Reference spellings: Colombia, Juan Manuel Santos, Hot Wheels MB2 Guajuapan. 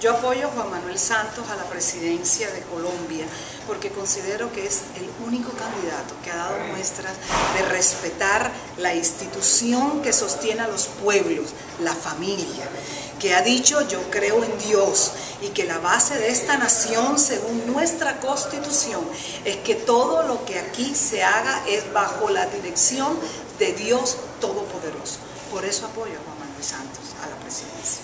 Yo apoyo a Juan Manuel Santos a la presidencia de Colombia porque considero que es el único candidato que ha dado muestras de respetar la institución que sostiene a los pueblos, la familia, que ha dicho yo creo en Dios y que la base de esta nación, según nuestra Constitución, es que todo lo que aquí se haga es bajo la dirección de Dios Todopoderoso. Por eso apoyo a Juan Manuel Santos a la presidencia.